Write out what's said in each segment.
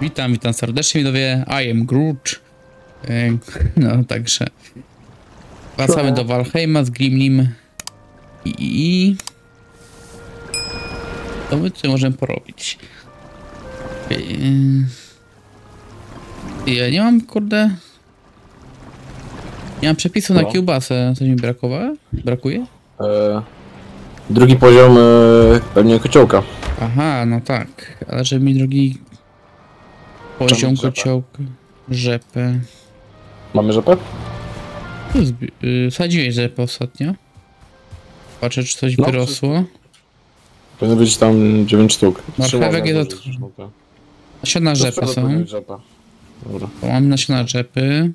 Witam serdecznie, widzowie. I am Groot. No, także wracamy do Valheima z Grimlim. To my tutaj możemy porobić. Ja nie mam, kurde... Nie mam przepisu na kiełbasę. Coś mi brakowało? Brakuje? Drugi poziom pewnie kociołka. Aha, no tak. Ale żeby mi drugi... Poziom kociołka. Rzepę. Mamy rzepę? Sadziłeś rzepę ostatnio. Patrzę, czy coś wyrosło. Powinno być tam 9 sztuk. Marchewek jest od... Nasiona rzepy są. Dobra. To mam nasiona rzepy.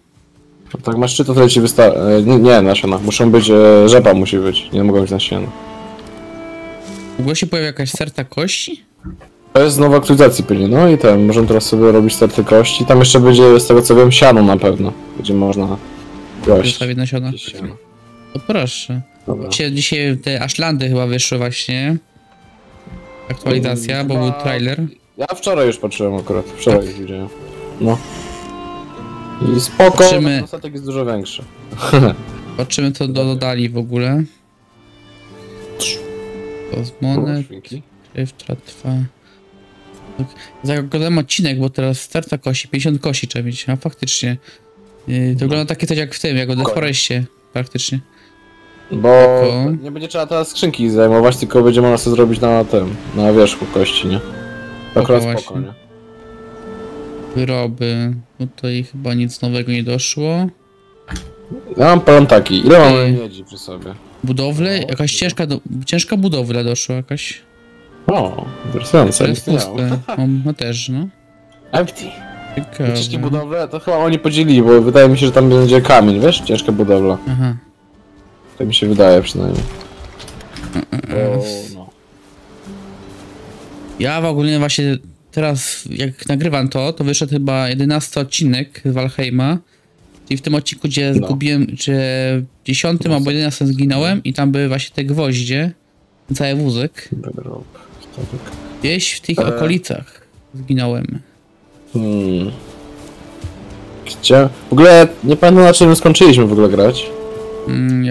Tak, masz czy to tutaj ci wystarczy? Nie, nasiona. Muszą być... Rzepa musi być. Nie mogą być nasiona. W ogóle się pojawia jakaś serta kości? To jest nowa aktualizacja pewnie, no i ten, możemy teraz sobie robić starty kości. Tam jeszcze będzie, z tego co wiem, siano na pewno. Będzie można kość. Na siano. To proszę. Dobra. Dzisiaj te Ashlandy chyba wyszły właśnie. Aktualizacja, bo był trailer. Ja wczoraj już patrzyłem akurat, wczoraj tak. Widziałem. No. I spoko, patrzymy... Statek jest dużo większy. Patrzymy co dodali w ogóle. To z monet, trwa. Zaglądam odcinek, bo teraz starta kości, 50 kości trzeba mieć, a faktycznie. To wygląda takie coś jak w tym, jak w Death Forestie, praktycznie. Bo jako... nie będzie trzeba teraz skrzynki zajmować, tylko będzie można sobie zrobić na tym, na wierzchu kości, nie? Akurat spoko, nie? Wyroby, tutaj chyba nic nowego nie doszło. Ja mam plan taki, ile mamy miedzi przy sobie? Budowle? Jakaś ciężka budowla doszła jakaś. O, interesujące. To jest puste. No też, no. Empty. Ciężkie budowle, to chyba oni podzielili, bo wydaje mi się, że tam będzie kamień, wiesz? Ciężka budowla. Aha. Tak mi się wydaje przynajmniej. O, no. Ja w ogóle właśnie teraz, jak nagrywam to wyszedł chyba 11 odcinek z Valheima. I w tym odcinku, gdzie zgubiłem, czy w 10 albo 11 zginąłem i tam były właśnie te gwoździe. Cały wózek. Gdzieś w tych okolicach zginąłem. Gdzie? W ogóle nie pamiętam na czym skończyliśmy w ogóle grać.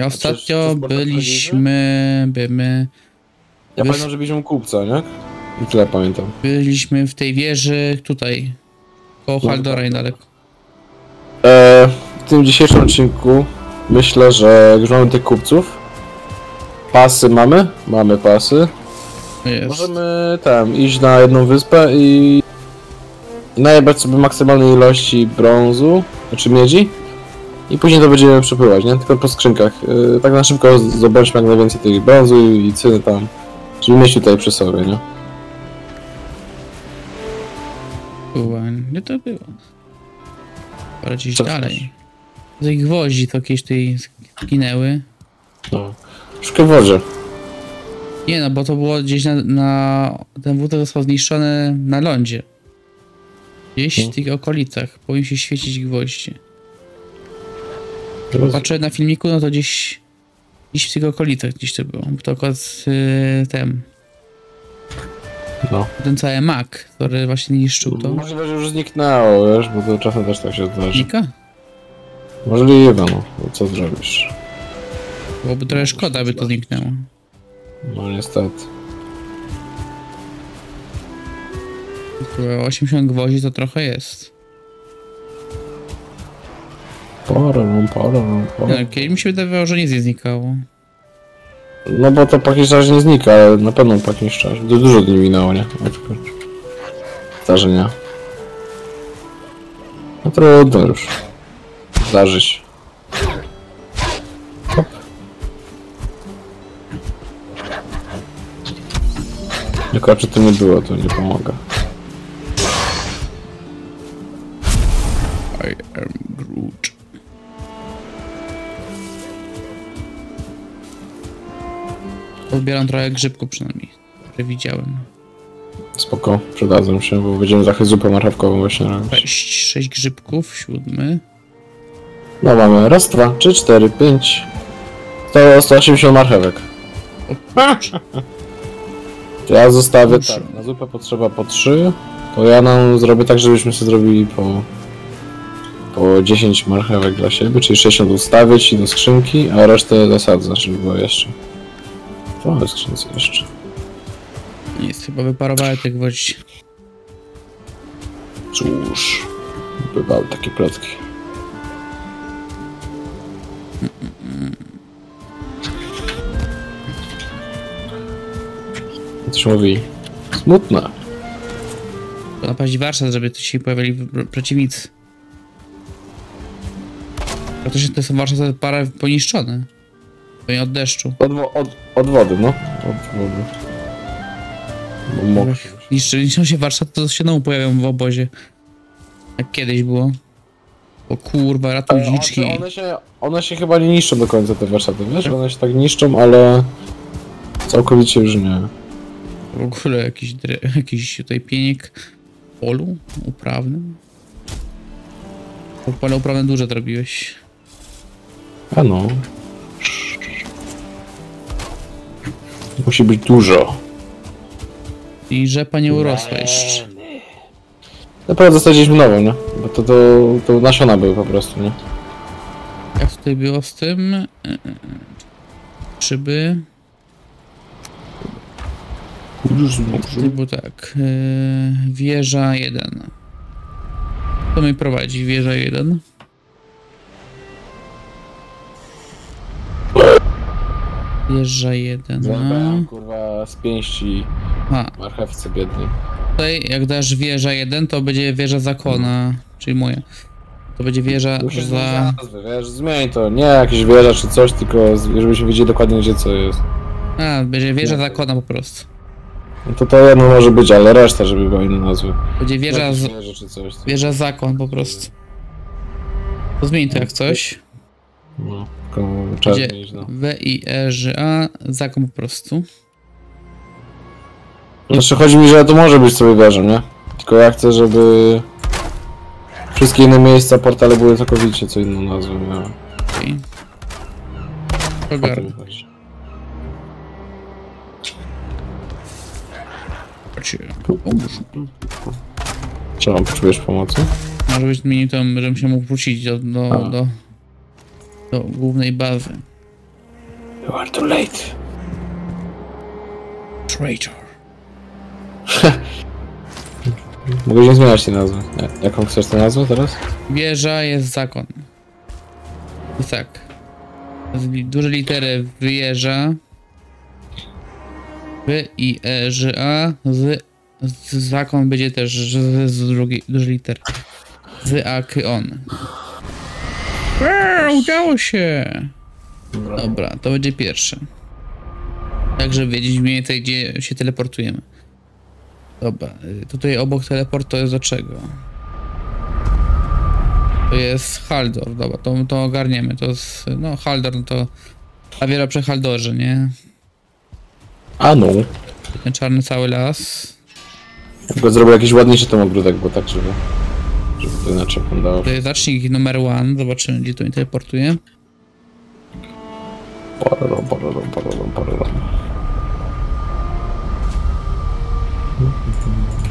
Ostatnio byliśmy... Ja pamiętam, że byliśmy u kupca, nie? I tyle pamiętam. Byliśmy w tej wieży tutaj. Koło Haldora niedaleko. W tym dzisiejszym odcinku myślę, że już mamy tych kupców. Pasy mamy? Mamy pasy. Jest. Możemy tam iść na jedną wyspę i najebać sobie maksymalnej ilości brązu, znaczy miedzi. I później to będziemy przepływać, nie? Tylko po skrzynkach. Tak na szybko zobaczmy jak najwięcej tych brązu i cyny tam. Żeby mieć tutaj przy sobie, nie? Nie to było. Ale gdzieś dalej. Z tych gwoździ to jakieś tutaj zginęły. No. Szkoda w wodzie. Nie no, bo to było gdzieś ten wózek został zniszczony na lądzie. Gdzieś w tych okolicach powinien się świecić gwoździe. Patrzę na filmiku, no to gdzieś w tych okolicach gdzieś to było. To akurat ten. No. Ten cały mak, który właśnie niszczył to. Możliwe, że już zniknęło, wiesz, bo to czasem też tak się zdarzy. Znika? Możliwe, no. Co zrobisz? Byłoby trochę szkoda, by to zniknęło. No niestety. 80 gwoździ to trochę jest. Parę. Kiedy mi się wydawało, że nic nie znikało. No bo to po jakimś czasie nie znika, ale na pewno po jakimś czasie. Dużo dni minęło, nie? Zdarzenia. No trudno już. Zdarzy się. Tylko czy to nie było, to nie pomaga. I am Groot. Odbieram trochę grzybków przynajmniej, które widziałem. Spoko, przydadzą się, bo będziemy trochę zupę marchewkową właśnie robić. 6 grzybków, 7. No mamy raz, 2, 3, 4, 5. 180 marchewek. Ja zostawię tak, na zupę potrzeba po 3. To ja nam zrobię tak, żebyśmy sobie zrobili po 10 marchewek dla siebie, czyli 60 ustawić i do skrzynki, a resztę zasadzę, żeby było jeszcze. To mamy w skrzynce jeszcze. Nic, chyba wyparowały tych gwoździ. Cóż, bywały takie plotki. Coś mówi, smutne. Napaść warsztat, żeby tu się pojawili przeciwnicy. Praktycznie to są warsztaty parę poniszczone. To nie od deszczu. Od wody, no. Od wody. No, niszczą się warsztaty, to się znowu pojawią w obozie. Jak kiedyś było. O kurwa, ratuj liczki. One się chyba nie niszczą do końca, te warsztaty, wiesz? One się tak niszczą, ale całkowicie już nie. W ogóle jakiś tutaj pienik w polu uprawnym. W pole uprawne duże zrobiłeś. A no. Musi być dużo. I rzepa nie urosła jeszcze. Naprawdę zasadziliśmy nową, nie? Bo to nasiona były po prostu, nie? Jak tutaj było z tym? Szyby. Bo tak, wieża 1. To mnie prowadzi, wieża 1. Wieża 1. Zobacz, kurwa, z pięści marchewce biednej. Tutaj jak dasz wieża 1, to będzie wieża zakona, czyli moja. To będzie wieża za... Wiesz, zmień to, nie jakieś wieża czy coś, tylko żebyśmy wiedzieli dokładnie, gdzie co jest. A, będzie wieża zakona po prostu. No to jedno może być, ale reszta, żeby była inna nazwa. Będzie wieża, wieża zakon po prostu. To zmień to jak coś. No, tylko czarnić, no. W-I-E-Ż-A, zakon po prostu. Znaczy chodzi mi, że to może być sobie wieżą, nie? Tylko ja chcę, żeby wszystkie inne miejsca, portale były całkowicie co inną nazwę miały. Okej. Ogarnę. Czy mam potrzebujesz pomocy? Może być zmienił to, żebym się mógł wrócić do głównej bazy. You are too late. Traitor. Mogę nie zmieniać tej nazwy. Jaką chcesz tę nazwę teraz? Wieża jest zakon. Jest tak. Duże litery wieża. B-I-E-Ż-A, z zakon będzie też z drugiej liter. Z-A-K-O-N. Udało się! Dobra, to będzie pierwsze. Tak, żeby wiedzieć mniej więcej, gdzie się teleportujemy. Dobra, tutaj obok teleportu jest do czego? To jest Haldor, dobra, to ogarniemy. To jest, no Haldor, no to awiera przy Haldorze, nie? A no. Ten czarny cały las. Tylko zrobię jakiś ładniejszy ten ogródek, bo tak, żeby to inaczej wyglądało. To jest znacznik numer 1, zobaczymy gdzie to mi teleportuje.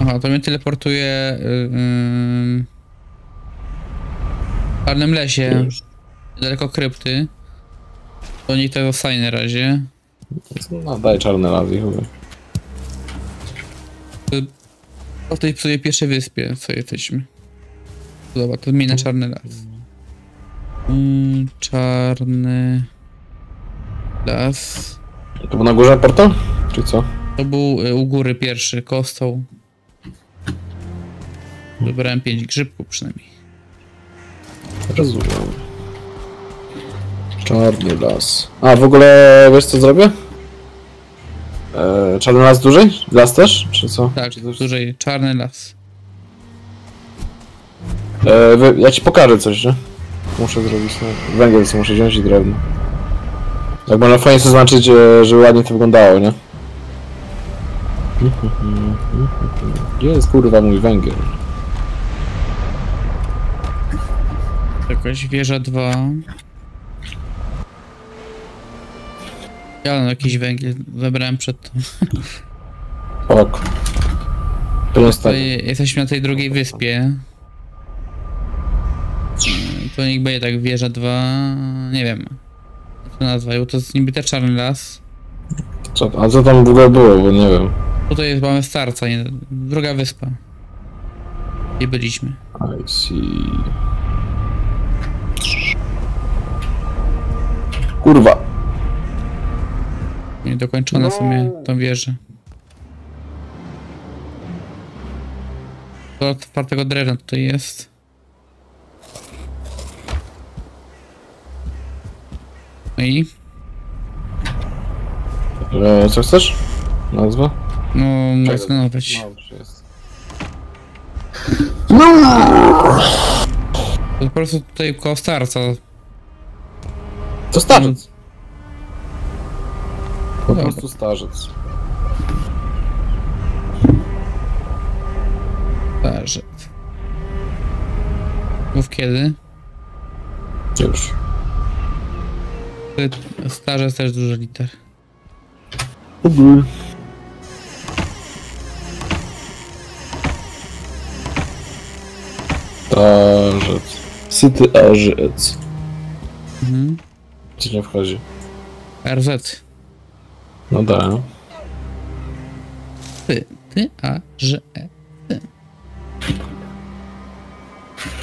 Aha, to mnie teleportuje w czarnym lesie, daleko krypty. To niech to zostanie na razie. No daj czarne las i chyba. O tej psuje pierwszej wyspie, co jesteśmy. Dobra, to zmienia czarny las. Czarny las. To był na górze portal? Czy co? To był u góry pierwszy kostoł. Wybrałem 5 grzybków przynajmniej. Rozumiem. Czarny las. A w ogóle wiesz co zrobię? Czarny las dłużej? Las też? Czy co? Tak, czy dłużej. Czarny las. Ja ci pokażę coś, że? Muszę zrobić sobie. Węgiel sobie muszę wziąć i drewno. Tak można fajnie sobie znaczyć, żeby ładnie to wyglądało, nie? Gdzie jest kurwa mój węgiel? Jakaś wieża 2. Ja jakiś węgiel zebrałem przed tym. Ok. Jesteśmy na tej drugiej wyspie. To niech będzie tak, wieża 2, nie wiem. Co to nazwają, to jest niby też czarny las. Co, a co tam w ogóle było, bo nie wiem. Tutaj jest, mamy starca, nie, druga wyspa. I byliśmy. I see. Kurwa. Niedokończone w sumie tą wieżę. Do otwartego drewna tutaj jest. No i? Co chcesz? Nazwa? No, mogę zanować. No! To po prostu tutaj koło starca. To starzec. Po prostu starzec. Starzec. Mów kiedy? Już. Starzec też dużo liter. Dobry. Starzec. Syty arzec. Mhm. Ci nie wchodzi. RZ. No da. Ty, a, że, e, ty.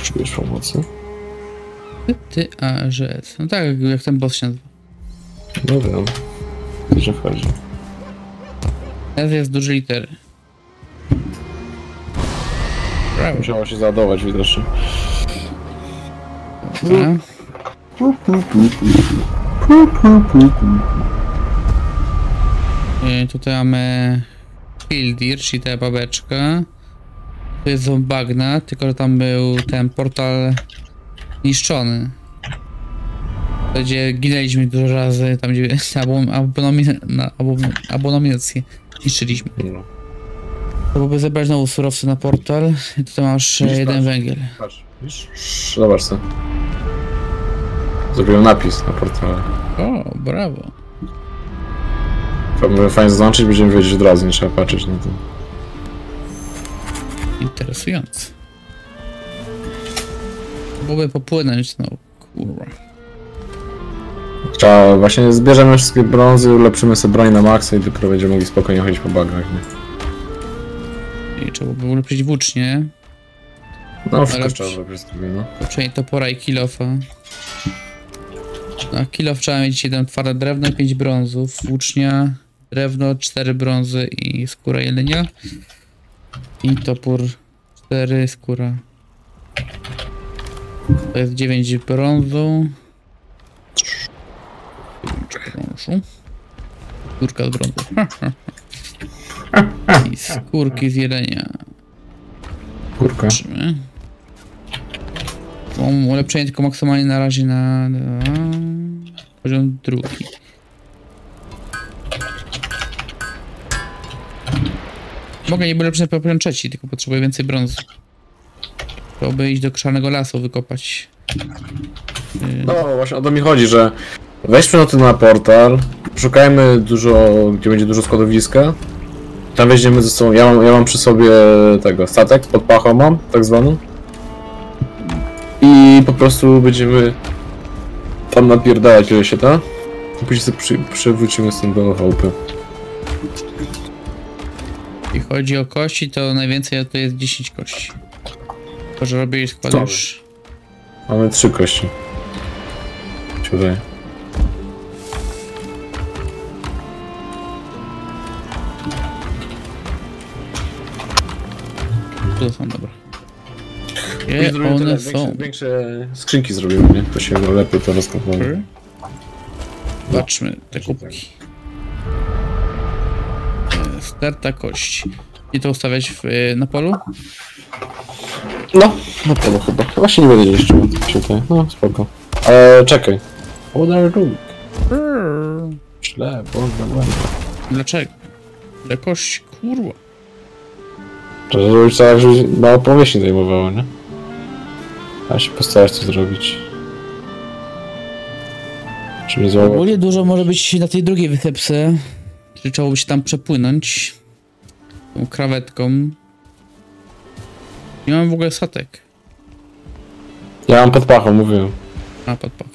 Czujesz pomocy? Ty, a, że, c. No tak, jak ten boss się nazywa. No wiem. Ci nie wchodzi. S jest duży litery. Brawo. Musiało się załadować widocznie. Dobra. Tutaj mamy Hildir, czyli ta babeczka. Tu jest bagna, tylko że tam był ten portal niszczony. Gdzie ginęliśmy dużo razy, tam gdzie abominację niszczyliśmy. To byłby zebrać znowu surowce na portal. I tutaj masz jeden węgiel. Zobacz co. Zrobiłem napis na portale. O, brawo. Możemy fajnie zaznaczyć, będziemy wiedzieć od razu, nie trzeba patrzeć na to. Interesujące. Byłoby popłynąć, no kurwa. Trzeba, właśnie zbierzemy wszystkie brązy, ulepszymy sobie broń na maksa i dopiero będziemy mogli spokojnie chodzić po bagnach, nie? I trzeba by ulepszyć włócznie. No, wszystko trzeba ulepszyć sobie, no. Włócznie topora i kilofa. Na kilof trzeba mieć 7 twarde drewno, 5 brązów, włócznia, drewno, 4 brązy i skóra jelenia. I topór 4, skóra. To jest 9 brązu. Skórka z brązu. I skórki z jelenia. Skórka. Mam ulepszenie tylko maksymalnie na razie na poziom drugi. Mogę nie ulepszać po poziom trzeci, tylko potrzebuję więcej brązu. Chciałbym iść do Krzanego Lasu wykopać. No właśnie o to mi chodzi, że weźmy noty na portal, szukajmy dużo, gdzie będzie dużo składowiska. Tam weźmiemy ze sobą, ja mam przy sobie tego statek, pod pachą mam, tak zwaną. I po prostu będziemy tam napierdalać ile się da. Później sobie przewrócimy z tym do chałupy. Jeśli chodzi o kości, to najwięcej to jest 10 kości. To, że robię i składasz. Mamy 3 kości. Tutaj. Tu są, dobra. One są. Większe skrzynki zrobimy, nie? To się lepiej to rozkopujemy. Patrzmy te kubki. Starta kości. I to ustawiać na polu? No, na polu chyba. Właśnie nie będę jeszcze tutaj. No, spoko. Czekaj. Podaj róg. Ślep, podaj. Dlaczego? Dla kości, kurwa. To zrobić tak, żeby mało powierzchni zajmowało, nie? A się postarać to zrobić. Ogólnie dużo może być na tej drugiej wysepce. Czyli trzeba by się tam przepłynąć. Tą krawetką. Nie mam w ogóle statek. Ja mam pod pachą, mówię. A, pod pachą.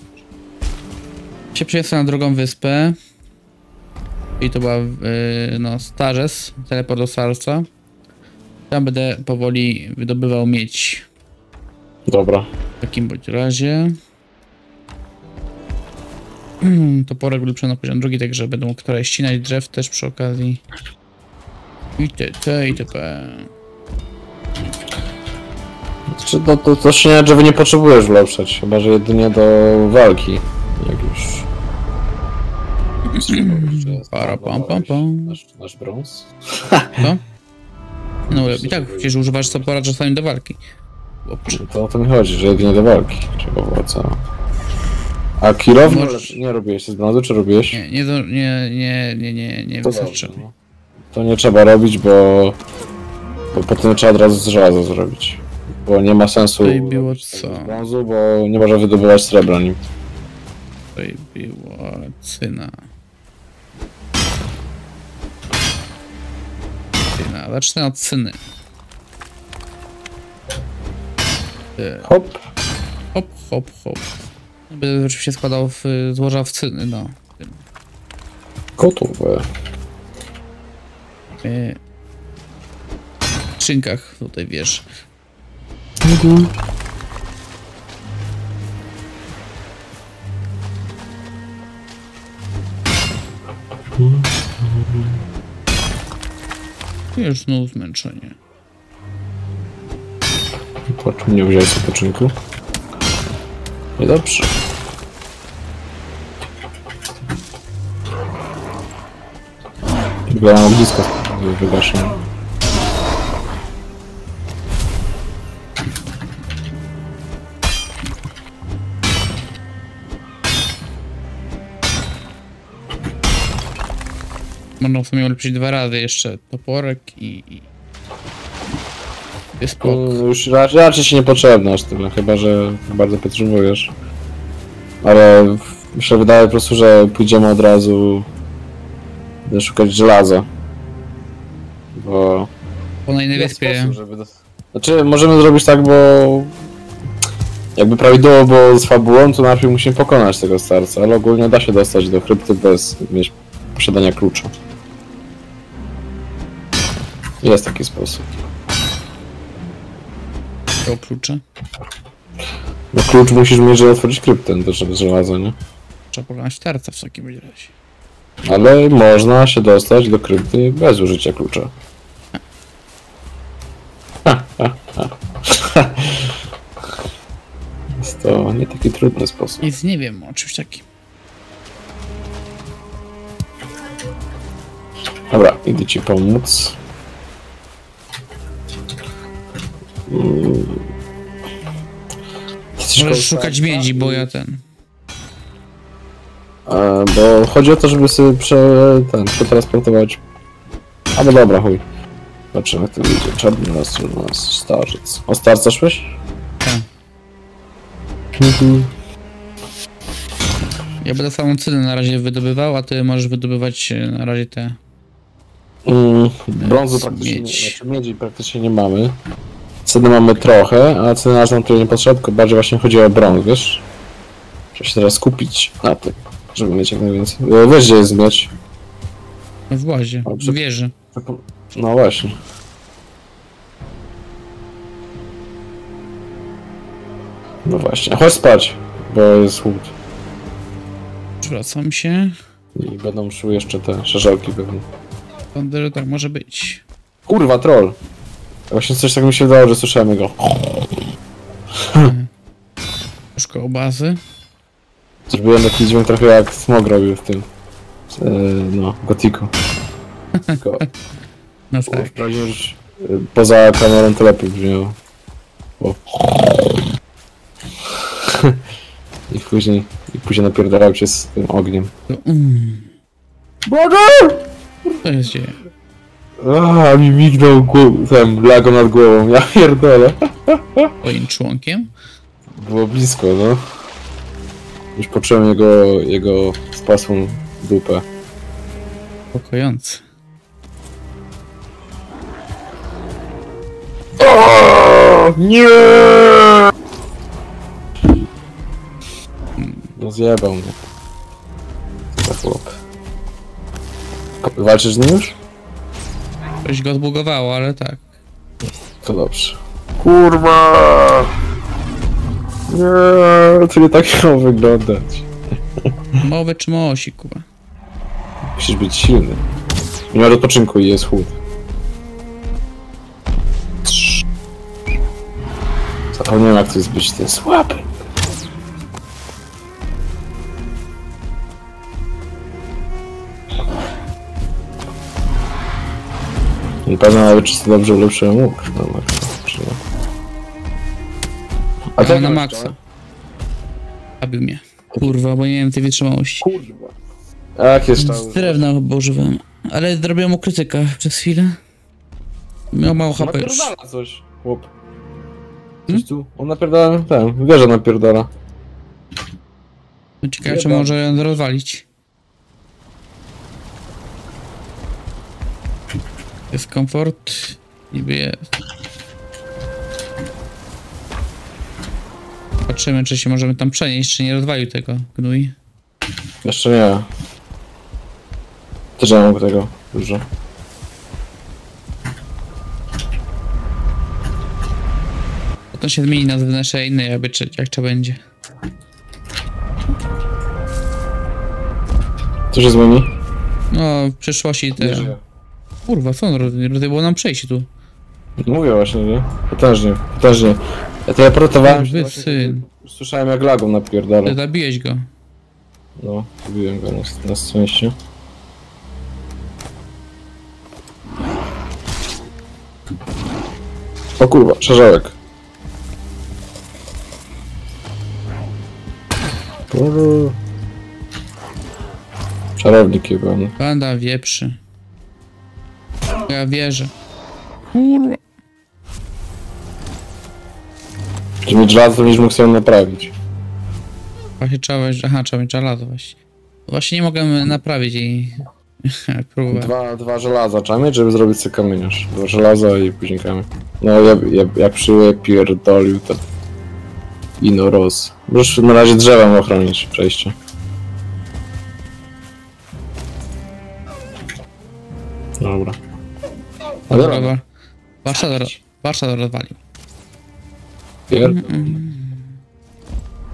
Się przyniosę na drugą wyspę. I to była, no, Starzec, teleport do Starca. Tam będę powoli wydobywał miedź. Dobra. W takim bądź razie. Toporek wrócę na poziom drugi, także będę mógł trochę ścinać drzew też przy okazji. ITP. To ścinania drzewy nie potrzebujesz ulepszać, chyba że jedynie do walki. Jak już... Para pam pam pam. Nasz brąz? Co? No i tak, przecież używasz topora czasami do walki. To o to mi chodzi, że jedynie do walki. Trzeba wraca. A kierownik nie robiłeś z brązu, czy robiłeś? Nie, wystarczy. To nie trzeba robić, bo potem trzeba od razu z żelaza zrobić. Bo nie ma sensu z brązu, bo nie można wydobywać srebra nim. To była cyna. Zacznę od cyny. Hop. Hop, hop, hop. Będę oczywiście składał złoża w cyny, no. Gotowe. W skrzynkach tutaj, wiesz. Mhm. Już znów zmęczenie. Płacz, mnie wziąłeś z odpoczynku. Niedobrze. Wyglądam blisko wygaszenia. Można w sumie ulepszyć dwa razy jeszcze toporek i... Jest już raczej się nie potrzebne aż tyle, chyba że bardzo potrzebujesz. Ale mi się wydaje po prostu, że pójdziemy od razu szukać żelaza. Bo... Po najnej wyspie. Znaczy możemy zrobić tak, bo... Jakby prawidłowo było z fabułą, to najpierw musimy pokonać tego starca, ale ogólnie da się dostać do krypty bez mieć posiadania klucza. Jest taki sposób. O klucze? No klucz musisz mieć, żeby otworzyć kryptę, to żeby żelazo, nie? Trzeba pokonać starca w takim razie. Ale można się dostać do krypty bez użycia klucza. Jest to nie taki trudny sposób. Nic nie wiem o czymś takim. Dobra, idę ci pomóc. Możesz szukać miedzi, bo ja ten... Bo chodzi o to, żeby sobie przetransportować... A no dobra, chuj. Zobaczymy, jak to idzie. Czarny nas starzec. O starca szłeś? Tak. Ja będę samą cynę na razie wydobywał, a ty możesz wydobywać na razie te... Brązu praktycznie, znaczy miedzi praktycznie nie mamy. Ceny mamy trochę, a ceny nam tutaj nie potrzeba, tylko bardziej właśnie chodzi o brąz, wiesz? Trzeba się teraz kupić na tym, żeby mieć jak najwięcej. Wiesz, gdzie jest miedź? No w łazie, w wieży. No właśnie. No właśnie, chodź spać, bo jest chłód. Wracam się. I będą szły jeszcze te szerzelki pewnie. Sądzę, że tak może być. Kurwa, troll! Właśnie coś tak mi się wydało, że słyszałem go. Troszkę obazy. Zrobiłem taki dźwięk trochę jak smog robił w tym... no, gotiku. Tylko... No tak. Już poza kamerą to lepiej brzmiało. Bo... I później napierdalał się z tym ogniem. Boże! Co się dzieje? Aaa, mi mignął ten lago nad głową, ja pierdolę. Twoim członkiem? Było blisko, no. Już poczułem jego spasłą dupę. Pokojący. Nie! No zjebał mnie. Za chłop. Walczysz z nim już? Coś go zbugowało, ale tak. To dobrze. Kurwa! Nie, to nie tak miało wyglądać. Mowy czy mosi, kurwa? Musisz być silny. Nie ma odpoczynku i jest chłód. Zapomniałem, jak to jest być ten słaby. Nie pamiętam nawet, czy to dobrze ulepszyłem łuk na maksa, czy nie? A tak na maksa. Zabił mnie. Kurwa, bo nie miałem tej wytrzymałości. Kurwa. Jak jeszcze? Z drewna chyba używałem. Ale zrobiłem mu krytyka przez chwilę. Miał mało HP już. Napierdala coś, chłop. Coś tu? On napierdala, ten, wieża napierdala. No ciekawe, czy może ją rozwalić. Jest komfort, niby jest. Patrzymy, czy się możemy tam przenieść, czy nie rozwalił tego gnój. Jeszcze nie. Też ja mam tego dużo. To się zmieni na wnętrze innej, jakby jak to będzie. Co się zmieni? No, w przyszłości też. Kurwa, co on robi? Było nam przejść tu. Mówię właśnie, nie? Potężnie, potężnie. Ja teleportowałem się właśnie, słyszałem, jak lagą napierdala. Ty zabiłeś go. No, zabiłem go na szczęście. O kurwa, szarzełek. Czarownik jebany. Banda wieprzy. Ja wierzę. Kurwa. Czy mieć żelazo, niż mógł sobie naprawić? Właśnie trzeba mieć, aha, trzeba mieć żelazo właśnie. Właśnie nie mogę naprawić jej. Próbowałem. Dwa żelaza trzeba mieć, żeby zrobić sobie kamieniarz. Dwa żelaza i później kamień. No ja przypierdolił to. Ino roz. Możesz na razie drzewem ochronić przejście. Dobra. Dobra. Warsza rozwalił.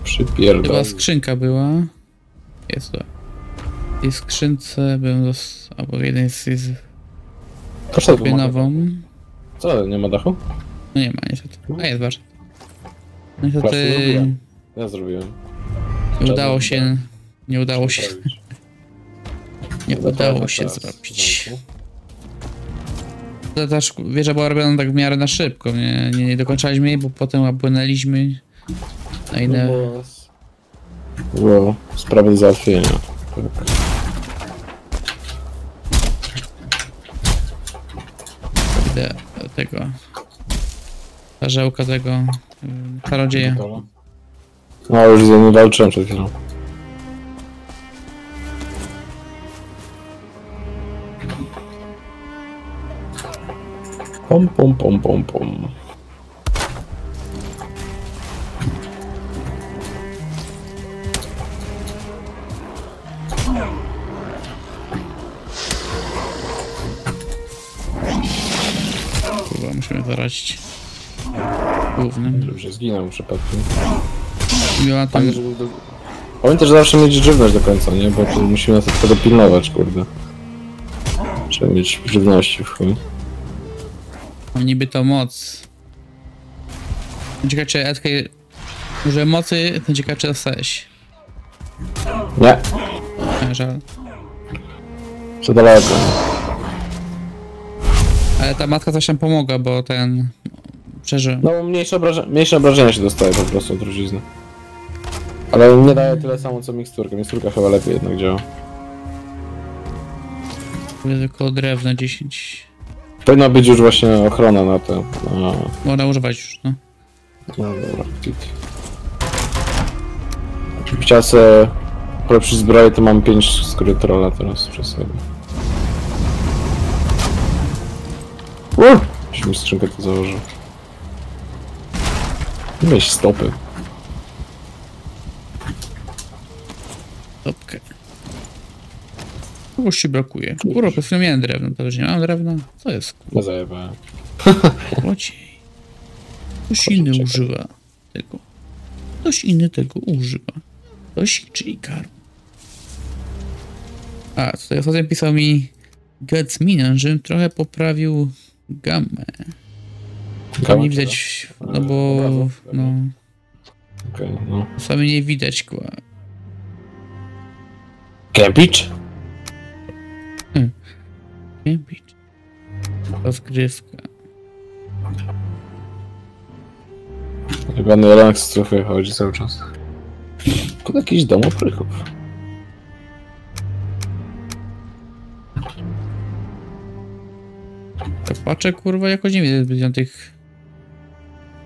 Przypierdol. Chyba skrzynka była. Jest to. W tej skrzynce byłem dostał. Albo jeden jest nową. Co, nie ma dachu? No nie ma, niestety. A jest warsza. Niestety... Ja zrobiłem. Nie udało się... Nie udało się... Nie udało się zrobić. Ta wieża była robiona tak w miarę na szybko. Nie dokończaliśmy jej, bo potem opłynęliśmy na inne... Wow, sprawy do załatwienia. Tak. Idę do tego... Żełka tego... Czarodzieja. No już z nim walczyłem przed chwilą. Pom pom pom pom pom. Chyba musimy zaradzić głównym. Dobrze, zginął przypadkiem. Miała tam... Pamiętaj, że zawsze mieć żywność do końca, nie? Bo to musimy to dopilnować, kurde. Trzeba mieć żywności w chuj. Mam niby to moc. Ciekawe, czy Edka... Może mocy, to ciekawe, czy dostałeś. Nie. Nie, żal. Co daleko. Ale ta matka coś tam pomogła, bo ten... Przeżyłem. No mniejsze obrażenia się dostaje po prostu od trucizny. Ale nie daje tyle samo co miksturka. Miksturka chyba lepiej jednak działa. Tylko drewno 10. Powinna być już właśnie ochrona na tę. Można używać już, no. No dobra, klik. Chciałem sobie przy zbroję to mam 5 skóry trolla teraz przez sobie. Się mi skrzynkę tu założył. Weź stopy. Stopkę. Czegoś ci brakuje. Kurwa, po chwili miałem drewno, to już nie mam drewna. Co jest? Kurwa, zajebałem. Łodziej. Ktoś inny używa tego. Ktoś inny tego używa. Ktoś czy Ikar. A, tutaj ostatnio pisał mi Getsminan, żebym trochę poprawił gamę. Tam nie widać, no bo... no... Okej, no. Sami nie widać, kła. Kempicz? Kempicz. Rozgrywka. Chyba na rank z trofy chodzi cały czas. Tylko jakiś dom oprychów. Tak patrzę, kurwa, jakoś nie widzę zbyt tych...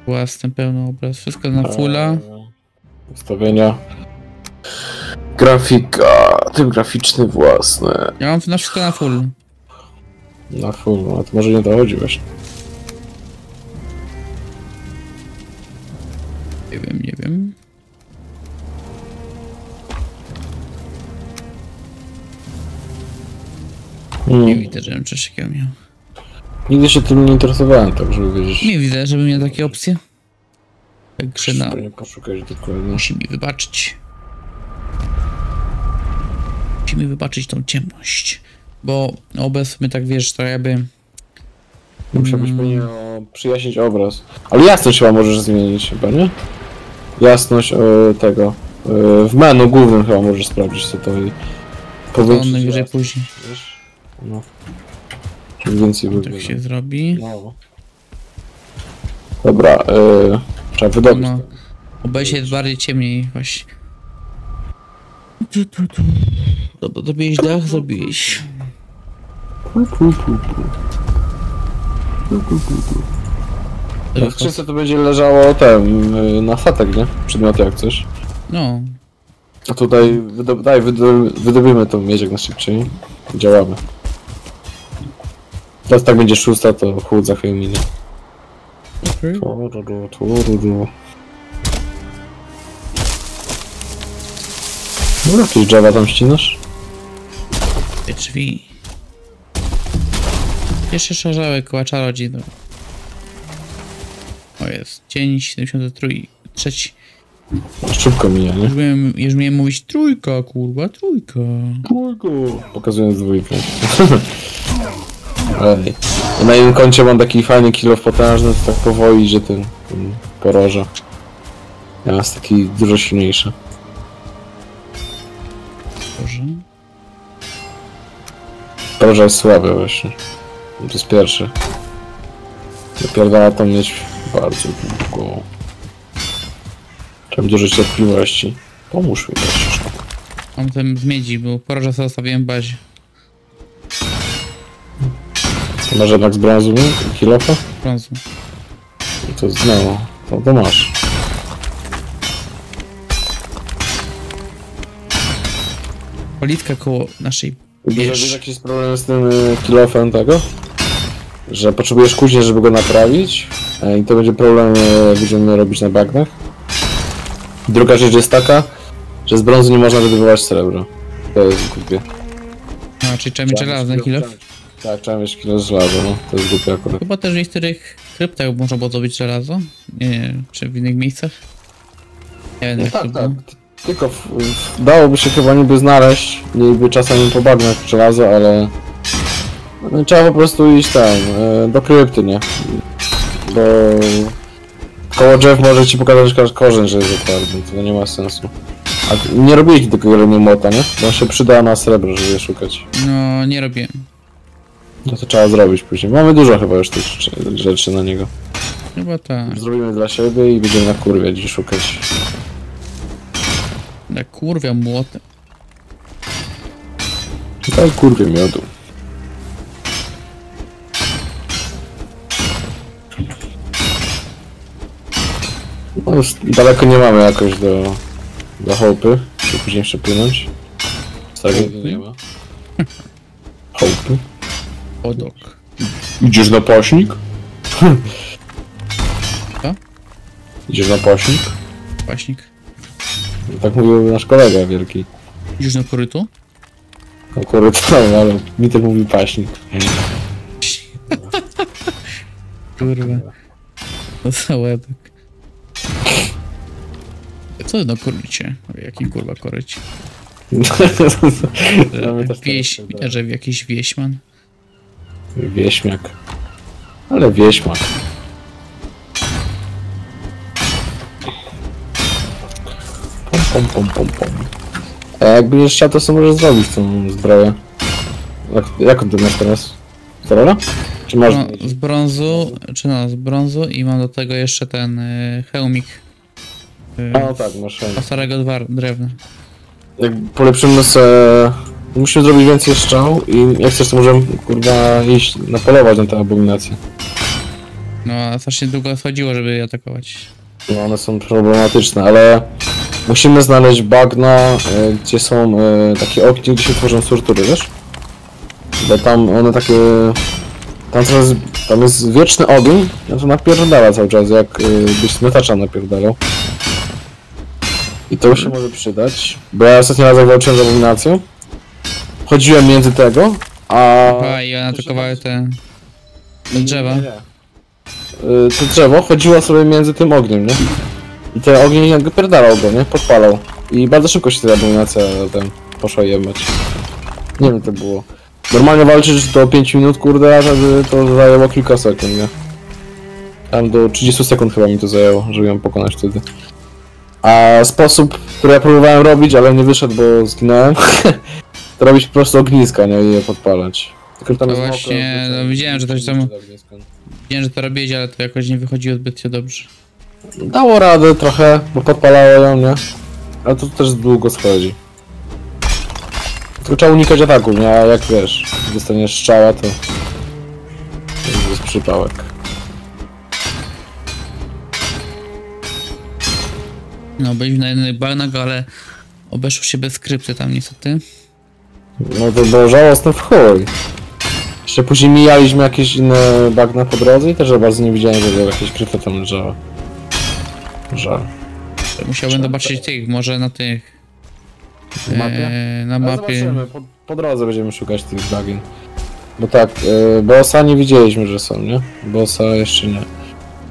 Własny pełny obraz. Wszystko na fulla. Ustawienia. Grafika. Typ graficzny własny. Ja mam wszystko na full. Na full, no to może nie dochodzi właśnie. Nie wiem, nie wiem. Nie widzę, żebym coś takiego miał. Nigdy się tym nie interesowałem, tak żeby wiedzieć. Nie widzę, żebym miał takie opcje. Także na... Musi mi wybaczyć. Musi mi wybaczyć tą ciemność. Bo obecnie tak wiesz, to jakby... Musiałbyś pewnie przyjaśnić obraz. Ale jasność chyba możesz zmienić, chyba, nie? Jasność tego... w menu głównym chyba możesz sprawdzić co to i... Podłączyć jasność, później. Wiesz? No. Więcej tak się zrobi. No. Dobra, trzeba wydobyć. No. Obejście jest bardziej ciemniej właśnie. Dobra, dobiłeś dach, zrobiłeś. W skrzynce to będzie leżało ten na statek, nie? Przedmioty jak coś. No. A tutaj wydobimy tą miedź jak najszybciej. Działamy. Teraz tak będzie 6, to chłód za chwilę minie. Okej. No jakieś drzewa tam ścinasz? Te drzwi. Jeszcze szarzały koła czarodziej. O jest, dzień 73. Szybko mija, nie? Już miałem mówić trójka, kurwa, trójka. Trójka. Pokazując dwójkę. Ej. Na jednym koncie mam taki fajny kill off potężny, to tak powoli idzie ten poroża. Ja jest taki dużo silniejszy. Boże. Poroża jest słaby właśnie. To jest pierwszy. Zapierdala tą mieć bardzo głową. Trzeba dużo cierpliwości. Pomóż mi też. Mam ten z miedzi, bo poroża sobie zostawiłem w bazie. Masz jednak z brązu, kilofa? Z brązu. To znało, to masz. Politka koło naszej... Wiesz jaki jest problem z tym kilofem tego? Że potrzebujesz kuźnię, żeby go naprawić. I to będzie problem, będziemy robić na bagnach. Druga rzecz jest taka, że z brązu nie można wydobywać srebra. To jest głupie. A, czyli trzeba mieć żelazny kilof? Tak, trzeba mieć kilo żelaza, no. To jest głupie akurat. Chyba też w niektórych kryptach można było zrobić żelazo? Nie, czy w innych miejscach? Nie wiem, no jak tak, to tak. Tylko dałoby się chyba niby znaleźć, niby czasami po bagnach żelazo, ale... No, trzeba po prostu iść tam, do krypty, nie? Bo... Koło drzew może ci pokazać korzeń, że jest otwarty, to nie ma sensu. A nie robiłeś tego ramię młota, nie? Bo się przyda na srebro, żeby je szukać. No, nie robiłem. No to trzeba zrobić później. Mamy dużo chyba już tych rzeczy na niego. Chyba tak. Zrobimy dla siebie i będziemy na kurwie dziś szukać. Na kurwia młotem. Tutaj kurwie miodu. No już daleko nie mamy jakoś do chałupy. Czy później jeszcze płynąć? Tak, nie ma. Chałupy. Odok. Idziesz na paśnik? Co? Idziesz na paśnik? Paśnik? Tak mówił nasz kolega wielki. Idziesz na koryto? Na koryto, ale mi to mówi paśnik. Kurwa. No za łebek. Co na korycie? O jakim kurwa korycie? Wieś, że jakiś wieśman? Wieśmiak. Ale wieśmak. Pom, pom, pom, pom. A jakby jeszcze to co możesz zrobić tą zbroję? Jaką ty masz teraz? Starona? Czy masz... No, z brązu, czy no, z brązu i mam do tego jeszcze ten hełmik. A tak, masz hełmik. Starego drewna. Jak polepszymy sobie... Musimy zrobić więcej strzał i jak chcesz to możemy kurwa iść napolować na te abominacje. No a strasznie długo schodziło, żeby je atakować. No one są problematyczne, ale... Musimy znaleźć bagna, gdzie są takie oknie, gdzie się tworzą struktury, wiesz? Bo tam one takie... Tam jest wieczny ogień, ja to napierdala cały czas, jak byś metacza napierdalał. I to się może przydać, bo ja ostatnio raz walczyłem z abominacją. Chodziłem między tego, a... Aha, i one atakowały te... drzewa. To drzewo chodziło sobie między tym ogniem, nie? I te ognie jakby pierdalał go, nie? Podpalał. I bardzo szybko się ta abominacja ten poszła jebać. Nie wiem, to było. Normalnie walczysz do 5 minut, kurde, a żeby to zajęło kilka sekund, nie? Tam do 30 sekund chyba mi to zajęło, żeby ją pokonać wtedy. A sposób, który ja próbowałem robić, ale nie wyszedł, bo zginąłem, to robić po prostu ogniska, nie? I je podpalać. Tylko tam jest właśnie, mokro, no, widziałem, że to tam... Widziałem, że to robiłeś, ale to jakoś nie wychodziło zbyt dobrze. Dało radę trochę, bo podpalało ją, nie? Ale to też długo schodzi. Tylko trzeba unikać ataku, nie? A jak wiesz, dostaniesz strzała, to... To jest przypałek. No, byliśmy na jednej bagnach, ale... Obeszło się bez krypty tam niestety. No to było żałosne w chuj. Jeszcze później mijaliśmy jakieś inne bagna po drodze i też bardzo nie widziałem, że jakieś krypty tam leżały. Że... Musiałbym zobaczyć tych, może na tych... Mapie? Na mapie. Zobaczymy, po drodze będziemy szukać tych bagien. Bo tak, bossa nie widzieliśmy, że są, nie? Bossa jeszcze nie.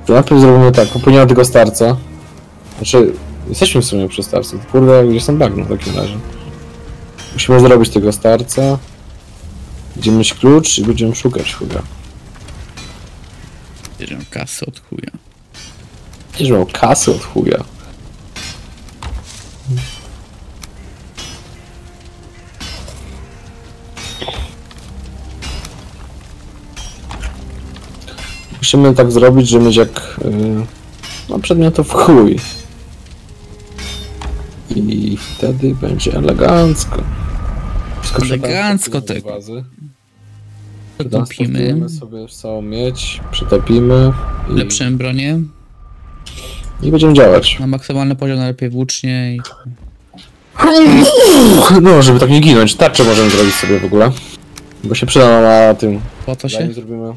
To najpierw zrobimy tak, popłyniemy tego starca. Znaczy, jesteśmy w sumie przy starcu, kurde, gdzie są bagna w takim razie. Musimy zrobić tego starca. Będziemy mieć klucz i będziemy szukać chuja. Bierzemy kasę od chuja. Wiesz, miał kasę od chuja. Musimy tak zrobić, żeby mieć jak... No przedmiotów chuj. I wtedy będzie elegancko. Elegancko tego. Przetopimy sobie całą miedź, przetopimy. I... Lepsze bronie. I będziemy działać. Na maksymalny poziom najlepiej włócznie i... No, żeby tak nie ginąć. Tarczę możemy zrobić sobie w ogóle. Bo się przyda na tym. Po to się? Zrobimy...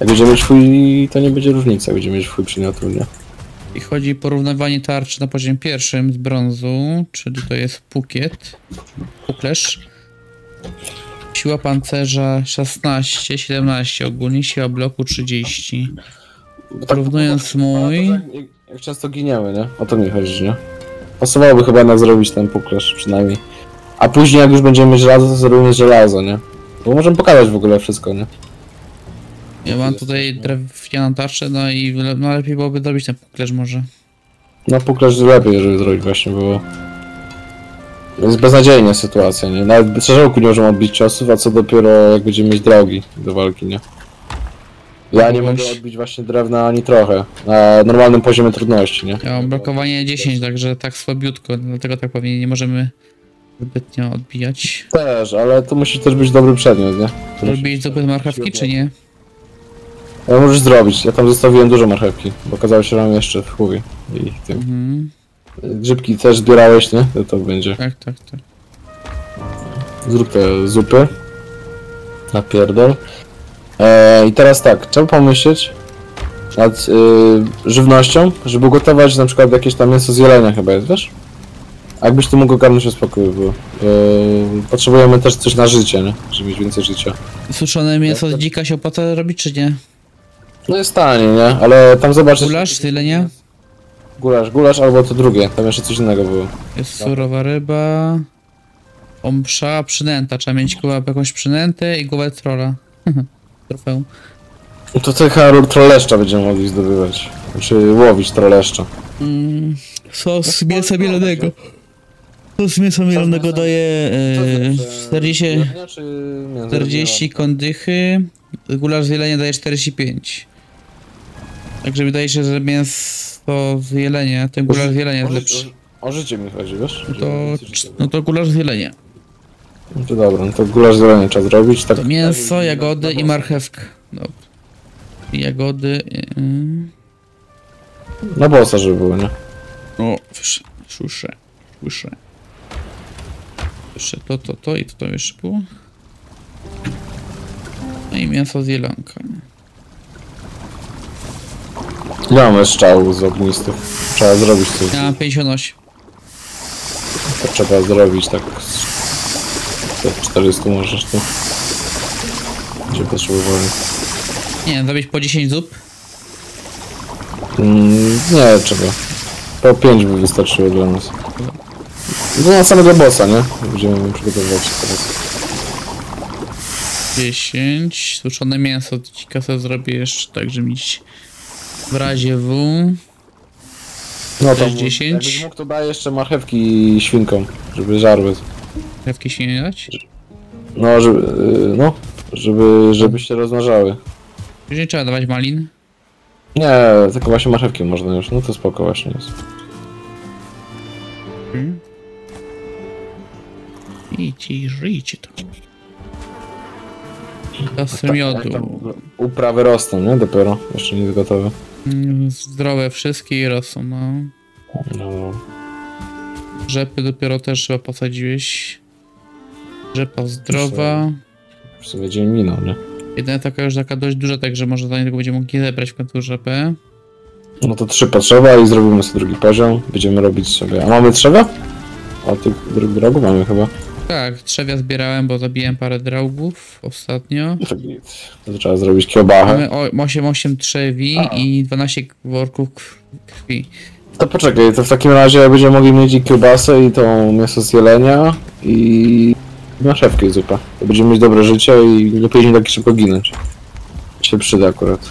Jak będziemy mieć fuj, to nie będzie różnica. Będziemy mieć fuj przyniotu, nie? I chodzi o porównywanie tarczy na poziomie pierwszym z brązu, czyli to jest pukiet. Puklerz. Siła pancerza 16, 17 ogólnie, siła bloku 30. Tak, porównując mój... To, jak często giniemy, nie? O to mi chodzi, nie? Pasowałoby chyba na zrobić ten puklerz przynajmniej. A później jak już będziemy mieć żelazo, to zrobimy żelazo, nie? Bo możemy pokazać w ogóle wszystko, nie? Ja mam tutaj drewnianą tarczę, no i no, lepiej byłoby zrobić ten puklerz może. No puklerz lepiej, żeby zrobić właśnie, bo... Jest beznadziejna sytuacja, nie? Nawet bezczerzałku nie możemy odbić ciosów, a co dopiero jak będziemy mieć drogi do walki, nie? Ja nie mogę odbić właśnie drewna ani trochę, na normalnym poziomie trudności, nie? Ja mam blokowanie 10, także tak słabiutko, dlatego tak pewnie nie możemy zbytnio odbijać. Też, ale to musi też być dobry przedmiot, nie? Robiłeś zupę marchewki, czy nie? Ale możesz zrobić, ja tam zostawiłem dużo marchewki, bo okazało się, że mam jeszcze w chuj i tym. Grzybki też zbierałeś, nie? To będzie. Tak, tak, tak. Zrób te zupy. Napierdol. I teraz tak, trzeba pomyśleć, nad żywnością, żeby ugotować na przykład jakieś tam mięso z jelenia chyba jest, wiesz? A jakbyś ty mógł ogarnąć o spokoju, bo potrzebujemy też coś na życie, nie? Żeby mieć więcej życia. Suszone mięso z dzika się opłaca robić, czy nie? No jest tanie, nie? Ale tam zobaczysz... Gulasz, tyle, nie? Gulasz albo to drugie, tam jeszcze coś innego było. Jest surowa ryba... Omsza, przynęta, trzeba mieć jakąś przynętę i głowę trola. Trofeum. To tych trolleszcza będziemy mogli zdobywać. Znaczy łowić trolleszcza. Sos mięsa mielonego. Sos mięsa mielonego daje 40 kondychy. Gulasz z jelenia daje 45. Także wydaje się, że mięso z jelenia, ten gulasz z jelenia jest lepszy. O życie mi chodzi, wiesz? No to gulasz z jelenia. No to dobra, no to gulasz z jelenia trzeba zrobić. Tak. To mięso, jagody i marchewkę. Dobra. Jagody... Na bossa żeby było, nie? No, słyszę. Jeszcze to i to tam jeszcze było. No i mięso z jelanka. Ja mam szczał z ognistów. Trzeba zrobić coś. Ja mam 58. To trzeba zrobić tak... 40 możesz tu. Gdzie potrzebowałem. Nie, zrobić po 10 zup? Nie, trzeba. Po 5 by wystarczyło dla nas. No na samego bossa, nie? Będziemy przygotowywać się teraz. 10. Suszone mięso. Kasę zrobię jeszcze tak, żeby mieć... W razie W. No to 10. Jakbyś mógł, to daj jeszcze marchewki świnkom, żeby żarły. Marchewki świnie dać? No, żeby się rozmnażały. Już nie trzeba dawać malin? Nie, tylko właśnie marchewki można już, no to spoko właśnie jest. Idźcie, żyjcie to. Dostęp miodu. Uprawy rosną, nie? Dopiero. Jeszcze nie jest gotowe. Zdrowe wszystkie i rosną, no. No. Rzepy dopiero też chyba posadziłeś. Rzepa zdrowa. W sumie dzień minął, nie? Jedna taka już taka dość duża, także może za niego będziemy mogli zebrać w końcu rzepę. No to 3 potrzeba i zrobimy sobie drugi poziom. Będziemy robić sobie... A mamy trzewia? A tu drugi rogu mamy chyba. Tak, trzewia zbierałem, bo zabiłem parę draugów ostatnio. To trzeba zrobić kiełbachę. Mamy 8 trzewi i 12 worków krwi. To poczekaj, to w takim razie będziemy mogli mieć i kiełbasę, i to mięso z jelenia, i marchewkę i zupę. To będziemy mieć dobre życie i nie powinniśmy tak szybko ginąć. Się przyda akurat.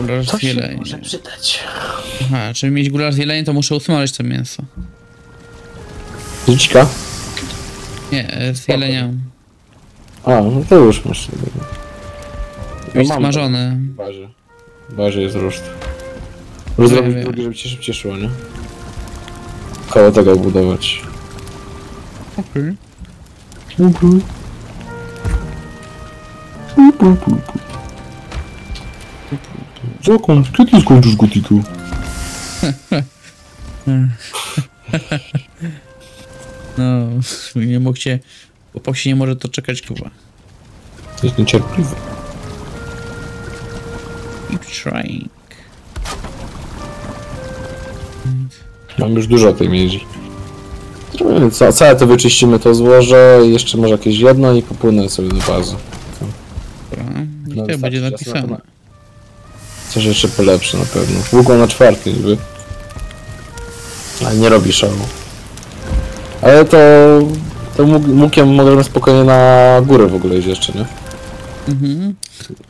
Gulasz z jelenia. Może przydać. Aha, żeby mieć gulasz z jelenia, to muszę usmażyć to mięso. Dzika? Nie, z jelenia. A, no to już masz. Już smażone. W bazie jest ruszt. Zrobić drugi, żeby cię szybciej szło, nie? Koło tego budować. Okej. Kiedy ty skończysz gotiku? No, nie mógł się... Chłopak się nie może to czekać, chyba. Jest niecierpliwy. Keep trying. Mam już dużo tej miedzi. Zrobimy co? Całe to wyczyścimy, to złożę, jeszcze może jakieś jedno i popłynę sobie do bazy. Dobra, i tak będzie napisane. Coś jeszcze polepszy na pewno. Długo na czwarty niby. Ale nie robi szału. Ale to łukiem możemy spokojnie na górę w ogóle iść jeszcze, nie? Mhm.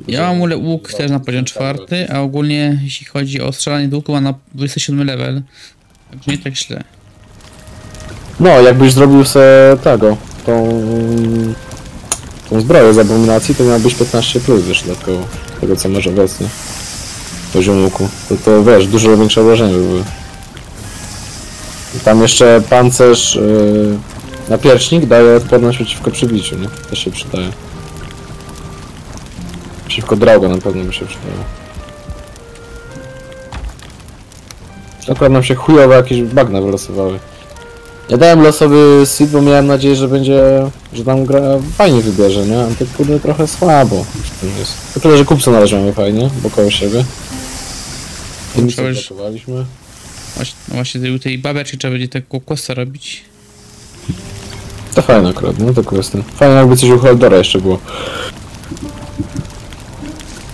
Ja mam łuk też na poziom 4, a ogólnie jeśli chodzi o strzelanie do łuku, mam na 27 level. Także nie tak źle. No, jakbyś zrobił sobie tego, tą zbroję z abominacji, to miałbyś 15 plus wiesz, dodatkowo tego co masz obecnie. Poziom łuku. To wiesz, dużo większe obrażenie by były. Tam jeszcze pancerz na pierśnik daje odporność przeciwko przybiciu, nie? To się przydaje. Przeciwko drauga na pewno by się przydało. Akurat nam się chujowe jakieś bagna wylosowały. Ja dałem losowy seed, bo miałem nadzieję, że będzie, że tam gra fajnie wybierze, nie? A tak kurde trochę słabo jest. To tyle, że kupca należamy fajnie, bo koło siebie. I nic zapakowaliśmy. Właśnie tej babeczki trzeba będzie taką questa robić. To fajne akurat, no to questy. Fajnie jakby coś u Haldora jeszcze było.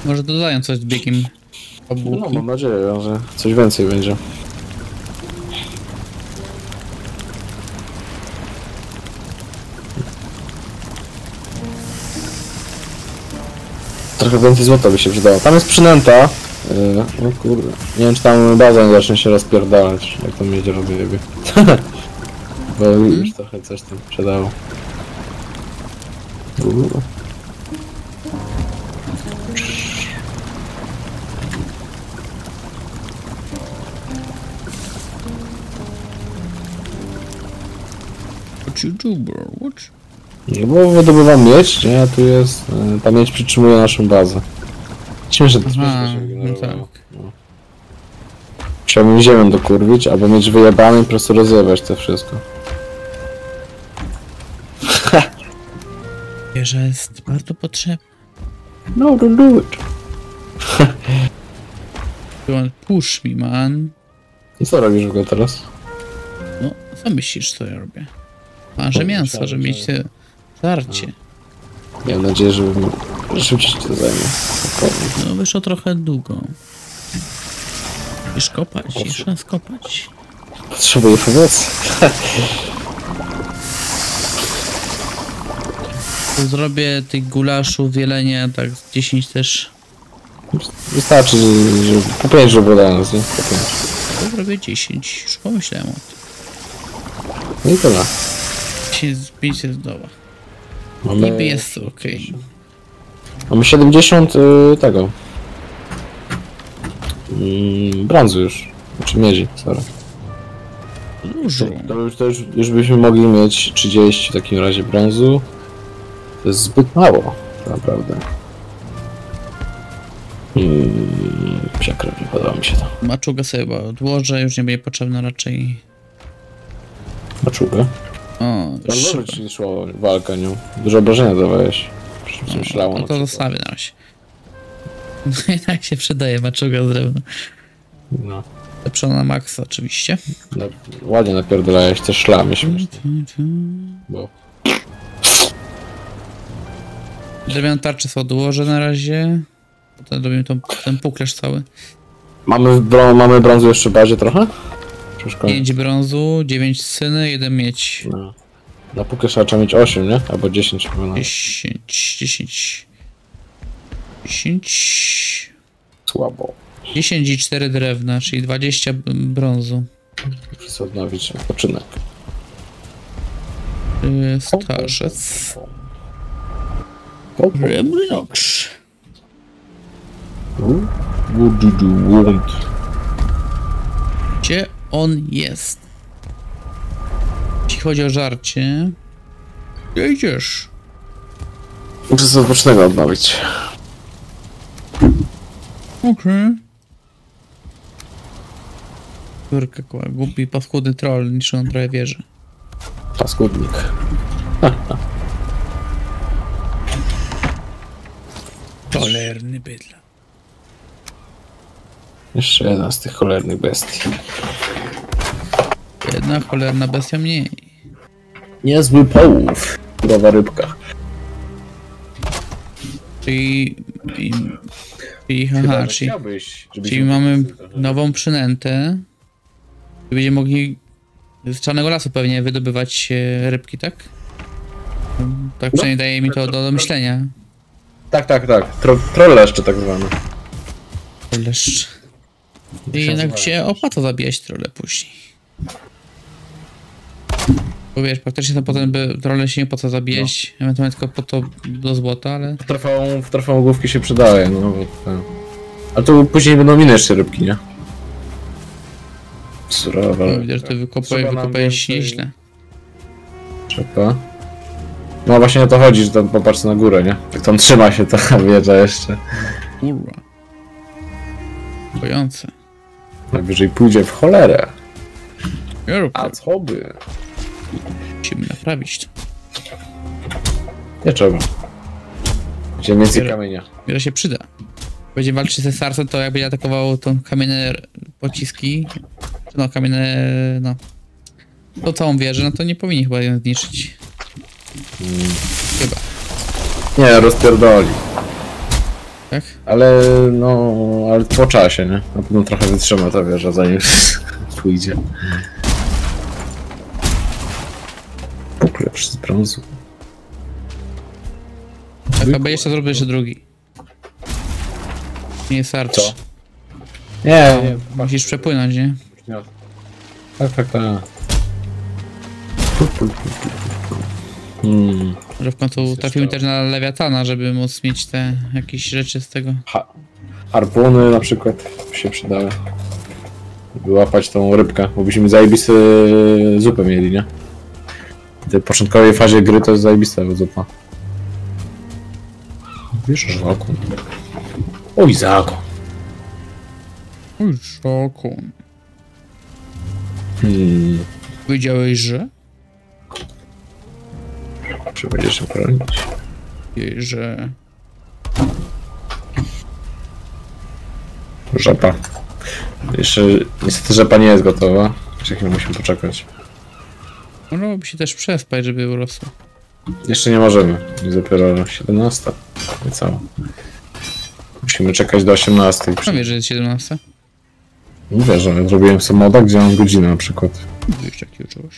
Może dodają coś z biegiem. No mam nadzieję, że coś więcej będzie. Trochę więcej złota by się przydało. Tam jest przynęta. No kurde. Nie wiem, czy tam baza nie zacznie się rozpierdalać, jak to miedzie robię jebie. Bo już trochę coś tam przydało. What you do, bro? What? No bo wydobywam miedź, nie? A tu jest... ta miedź przytrzymuje naszą bazę. Śmieszne to się generowało. Chciałbym ziemię dokurwić, albo mieć wyjebane i po prostu rozjewać to wszystko. Wieża jest bardzo potrzebna. No, don't do it. Push me, man. No co robisz w ogóle teraz? No, co myślisz, co ja robię? A, że mięso, żeby mieć te żarcie. Miałem nadzieję, że szybciej się to zajmie. No wyszło trochę długo. Musisz kopać, trzeba skopać. Potrzebuję pomocy. Zrobię tych gulaszów, jelenia, tak 10 też. Wystarczy, że po 5 żeby dla nas, nie? Zrobię 10, już pomyślałem o tym. No i tyle. 5 jest doła. Mamy... Niby jest to okej. Mamy 70 tego. Brązu już. Znaczy miedzi, sorry. Dużo. To już byśmy mogli mieć 30 w takim razie brązu. To jest zbyt mało, naprawdę. Przykro, nie podoba mi się to. Maczugę sobie odłożę, już nie będzie potrzebna raczej. Maczugę? O, już ci szło walka nią. Dużo obrażenia dawałeś. No to zostawię na razie. No i tak się przydaje maczuga z drewna. No. Lepsza na maksa oczywiście. No, ładnie napierdolałeś te szlamy śmieszne. Bo... Drewnianą tarczę sobie odłożę na razie. Potem robimy ten puklerz cały. Mamy brązu jeszcze bardziej trochę? 5 brązu, 9 syny, 1 miedź. No. Na pukę trzeba mieć 8, nie? Albo 10 chyba. 10. Słabo. 10 i 4 drewna, czyli 20 brązu. Muszę odnowić odpoczynek. Starzec. Remlocz. What did you want? Gdzie on jest? Jeśli chodzi o żarcie... Gdzie idziesz? Muszę sobie odpocznego odbawić. Okej. Kurka, głupi paskudny troll, niż on trochę wierzy. Paskudnik. Cholerny bydla. Jeszcze jedna z tych cholernych bestii. Jedna cholerna bestia mniej. Niezły połów. Kurowa rybka. Czyli mamy nową przynętę. I będziemy mogli z czarnego lasu pewnie wydobywać rybki, tak? Tak przynajmniej daje mi to do myślenia. Tak. Trolleszcz tak zwany. Trolleszcz. I jednak się opłaca zabijać trolle później. Bo wiesz, praktycznie to potem by trolle się nie po co zabijać, no. Ewentualnie tylko po to do złota, ale... W trafą główki się przydaje, no bo tak. A to później będą inne jeszcze rybki, nie? Surowa. No, widzę, że ty wykopałeś nieźle. Czeka. No właśnie o to chodzi, że tam popatrz na górę, nie? Tak tam trzyma się ta wiedza jeszcze. Kurwa. Bojące. Najwyżej pójdzie w cholerę. A co by? Musimy naprawić to. Nie trzeba. Będziemy więcej kamienia. Wiele się przyda. Będzie walczyć z Sarsem, to jak będzie atakował tą kamienne pociski, no kamienne, no, to całą wieżę, no to nie powinien chyba ją zniszczyć. Chyba. Nie, rozpierdoli. Tak? Ale no, ale po czasie, nie? Na pewno trochę wytrzyma ta wieża, zanim pójdzie. Puklecz z brązu. Tak, chyba jeszcze zrobię jeszcze drugi. Nie jest arcz. Co? Nie, nie, musisz przepłynąć, nie? Tak, tak, tak. Że w końcu trafimy też na lewiatana, żeby móc mieć te jakieś rzeczy z tego. Harpuny na przykład się przydały. By łapać tą rybkę, bo byśmy zajebiste zupę mieli, nie? W początkowej fazie gry to jest zajebista zupa. Wiesz, żwaku. Oj, zakon. Oj, zakon. Wiedziałeś, że? Czy będziesz się bronić? Że... Rzepa. Jeszcze... Niestety rzepa nie jest gotowa. Jeszcze chwilę musimy poczekać. Mogłoby się też przespać, żeby urosło. Jeszcze nie możemy. Jest dopiero 17. Niecało. Musimy czekać do 18. No wiesz, że jest 17? Nie wierzę, ja zrobiłem sobie moda, gdzie mam godzinę na przykład. Wiesz, jak uczyłeś?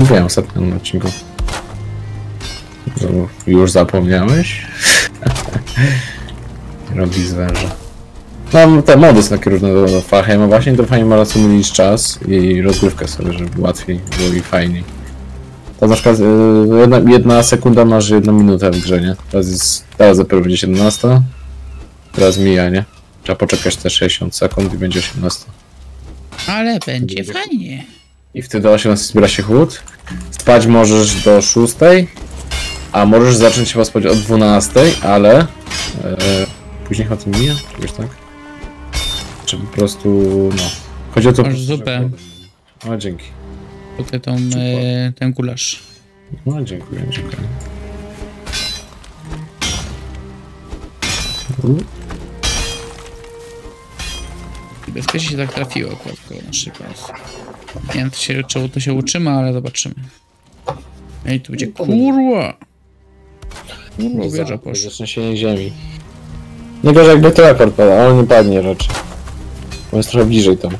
Mówiłem w setnym odcinku. Już zapomniałeś? Robi z węża. No, te mody są takie różne do Valheima. Właśnie do Valheima raz umilić czas i rozgrywkę sobie, żeby łatwiej było i fajniej. To na przykład jedna sekunda masz 1 minutę w grze, nie? Teraz dopiero będzie 17. Teraz mija, nie? Trzeba poczekać te 60 sekund i będzie 18. Ale będzie fajnie. I wtedy do 18 zbiera się chłód. Spać możesz do 6. A możesz zacząć chyba spać od 12, ale później chyba to mija, czy wiesz tak? Czy po prostu, no... Chodzi o to... Masz zupę. O, dzięki. Tutaj tą, ten gulasz. No, dziękuję, dziękuję. Bezpiecznie się tak trafiło akurat koło naszej bazy. Nie wiem, czemu to się utrzyma, ale zobaczymy. Ej, tu będzie kurwa! Kurwa, wieża poszła. Zatrzęsienie ziemi. Nie gorzej jakby teleport padał, ale nie padnie raczej. Bo jest trochę bliżej tam.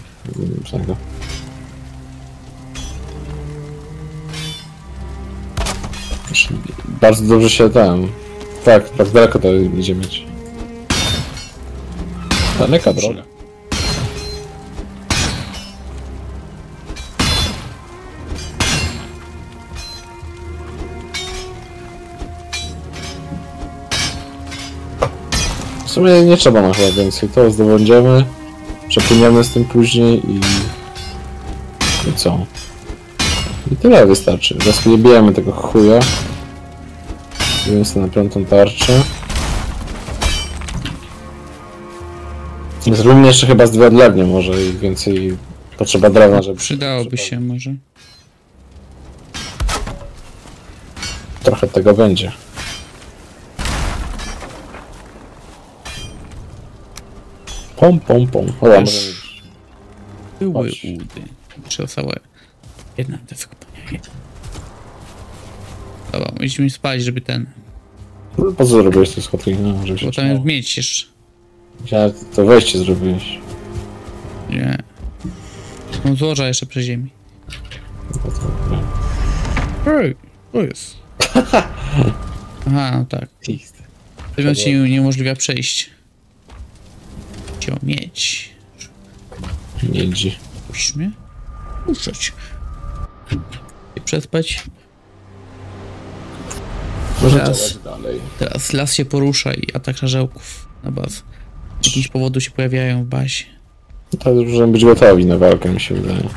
Bardzo dobrze się tam. Tak, tak daleko to będzie mieć. Daleka droga. W sumie nie trzeba na chyba więcej, to zdobędziemy, przepłyniemy z tym później i co? I tyle wystarczy. Zaraz nie bijemy tego chuja. Bijemy sobie na 5. tarczę. Zróbmy jeszcze chyba z 2 dlewnie może i więcej potrzeba drewna, żeby... Przydałoby się może. Trochę tego będzie. Pom, pom, pom. Były udy. Muszę całe... Jedna to jest kopania. Dobra, musimy spalić, żeby ten... No, po co zrobiłeś to schodki? No, żeby się bo tam jest mieć jeszcze. Ja to wejście zrobiłeś. Nie. No złoża jeszcze przy ziemi. Ej, to jest. Aha, no tak. To ci uniemożliwia przejść. Mieć. Miedzi. Puść mnie? Puszczać. I przespać. Teraz las się porusza i atak żarzełków na bazę. Z jakiegoś powodu się pojawiają w bazie. Tak, możemy być gotowi na walkę, mi się wydaje.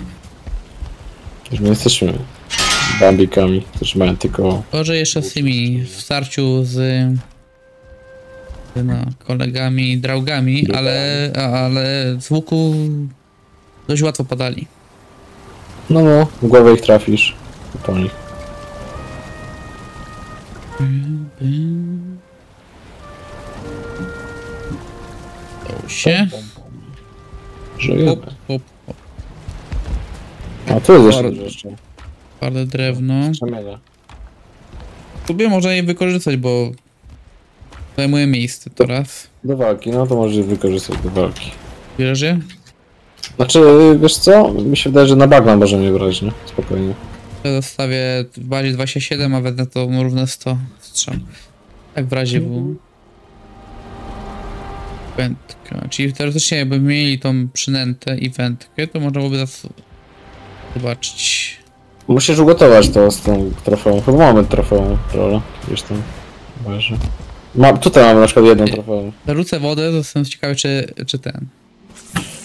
Już my jesteśmy bambikami, którzy mają tylko... Może jeszcze z tymi w starciu z... No, kolegami, draugami, ale z łuku dość łatwo padali. No, no, w głowę ich trafisz. po nich. To się. Hop, hop, hop. A tu jest jeszcze twarde drewno. Tobie można je wykorzystać, bo zajmuje miejsce to raz. Do walki, no to możesz je wykorzystać do walki. Bierzesz je? Znaczy, wiesz co? Mi się wydaje, że na bagna możemy je brać, nie? Spokojnie. Ja zostawię w bazie 27, a wezmę to równe 100 strzał. Tak w razie W. Wędka. Czyli teoretycznie jakby mieli tą przynętę i wędkę, to można byłoby zobaczyć. Musisz ugotować to z tą trofeą. Chyba mamy trofeą trolla. Wiesz tam. Tutaj mamy na przykład jedną trofeą. Zarzucę wodę, to jestem ciekawy czy ten.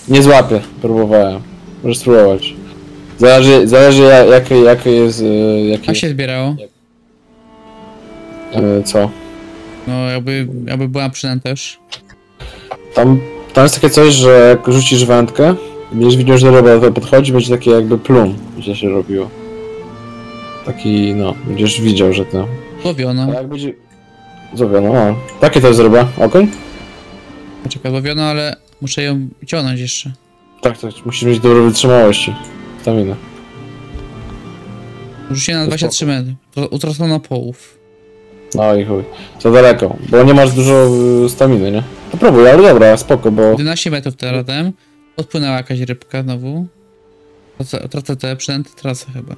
Nie złapię, próbowałem. Możesz spróbować. Zależy jakie jest... Jak się zbierało? Co? No jakby była przynęta też. Tam jest takie coś, że jak rzucisz wędkę, będziesz widział, że ryba podchodzi, będzie takie jakby plum, gdzie się robiło. Taki, no, będziesz widział, że to... Złowiono. Jak będzie... Złowiono, no. Takie to jest ryba, okej? Czekaj, złowiono, ale muszę ją ciągnąć jeszcze. Tak, musisz mieć dobrą wytrzymałości. Staminę. Rzuciłem na 23 metry, utracono połów. No i chuj, za daleko, bo nie masz dużo staminy, nie? To próbuj, ale dobra, spoko, bo... 11 metrów teraz dałem. Odpłynęła jakaś rybka znowu. Tracę te przynęty, tracę chyba.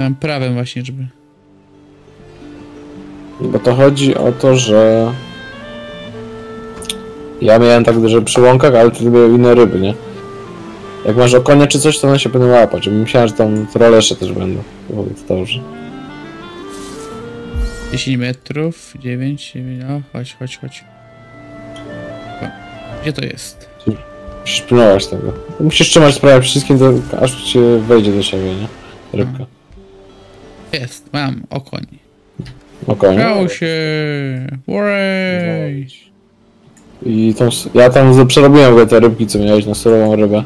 Mam prawem właśnie, żeby... Bo to chodzi o to, że... Ja miałem tak, że przy łąkach, ale to były inne ryby, nie? Jak masz okonie czy coś, to one się będą łapać. Myślałem, że tam trolesze też będą. To dobrze. 10 metrów, 9, no chodź. Gdzie to jest? Musisz pilnować tego. Musisz trzymać prawie wszystkim, aż cię wejdzie do siebie, nie? Rybka. Jest, mam okoń. Udało się! Urej! I tą, ja tam przerobiłem te rybki, co miałeś na surową rybę.